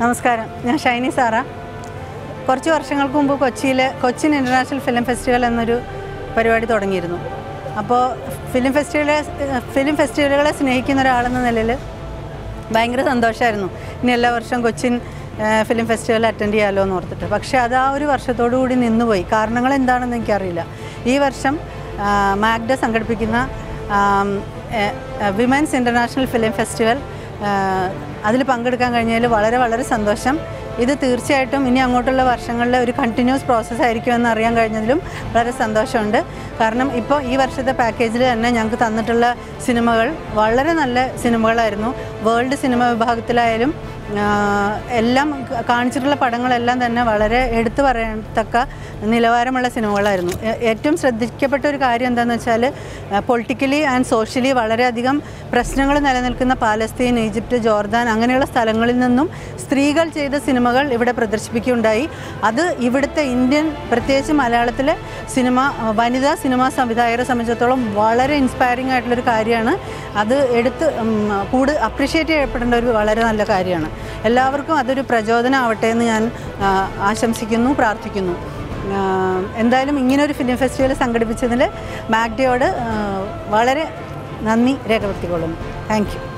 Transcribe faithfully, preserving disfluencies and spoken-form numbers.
Namaskaram, I am Shiny Sara. I started Kochi International Film Festival in the Film Festival. I film festival. I was very happy Film Festival attend alone. But that Women's International Film Festival. അതിൽ പങ്കെടുക്കാൻ കഴിഞ്ഞതിൽ വളരെ വളരെ സന്തോഷം ഇത് തീർച്ചയായിട്ടും ഇനി അങ്ങോട്ടുള്ള വർഷങ്ങളിൽ ഒരു കണ്ടിന്യൂസ് പ്രോസസ് ആയിരിക്കും എന്ന് അറിയാൻ കഴിഞ്ഞതിലും വളരെ സന്തോഷമുണ്ട് കാരണം ഇപ്പോൾ ഈ വർഷത്തെ പാക്കേജിൽ തന്നെ ഞങ്ങൾക്ക് തന്നിട്ടുള്ള സിനിമകൾ വളരെ നല്ല സിനിമകളായിരുന്നു വേൾഡ് സിനിമ വിഭാഗത്തിലായാലും എല്ലാം കാണിച്ചിട്ടുള്ള പടങ്ങളെല്ലാം തന്നെ വളരെ എടുത്തു പറയത്തക്ക നിലവാരമുള്ള സിനിമകളായിരുന്നു ഏറ്റവും ശ്രദ്ധിക്കപ്പെട്ട ഒരു കാര്യം എന്താണെന്ന് വെച്ചാൽ പൊളിറ്റിക്കലി ആൻഡ് സോഷ്യലി വളരെ അധികം പ്രശ്നങ്ങൾ നിലനിൽക്കുന്ന പാലസ്തീൻ ഈജിപ്റ്റ് ജോർദാൻ അങ്ങനെയുള്ള സ്ഥലങ്ങളിൽ നിന്നും സ്ത്രീകൾ ചെയ്ത സിനിമകൾ ഇവിടെ പ്രദർശിപ്പിക്കുകയുണ്ടായി അത് ഇവിടുത്തെ ഇന്ത്യൻ പ്രത്യേകിച്ച് മലയാളത്തിലെ സിനിമ വനിതാ സിനിമ സംവിധായകരെ സംബന്ധിച്ചിടത്തോളം വളരെ ഇൻസ്പയറിംഗ് ആയിട്ടുള്ള ഒരു കാര്യമാണ് അത് എടുത്ത് കൂടുതൽ അപ്രീഷിയേറ്റ് ചെയ്യപ്പെടേണ്ട ഒരു വളരെ നല്ല കാര്യമാണ് എല്ലാവർക്കും അതൊരു പ്രചോദനമാവട്ടെ എന്ന് ഞാൻ ആശംസിക്കുന്നു പ്രാർത്ഥിക്കുന്നു എന്തായാലും ഇങ്ങനെ ഒരു ഫിലിം ഫെസ്റ്റിവൽ സംഘടിപ്പിച്ചതിൽ മാഗ്ഡയോട് വളരെ നന്ദി രേഖപ്പെടുത്തിക്കൊള്ളുന്നു താങ്ക്യൂ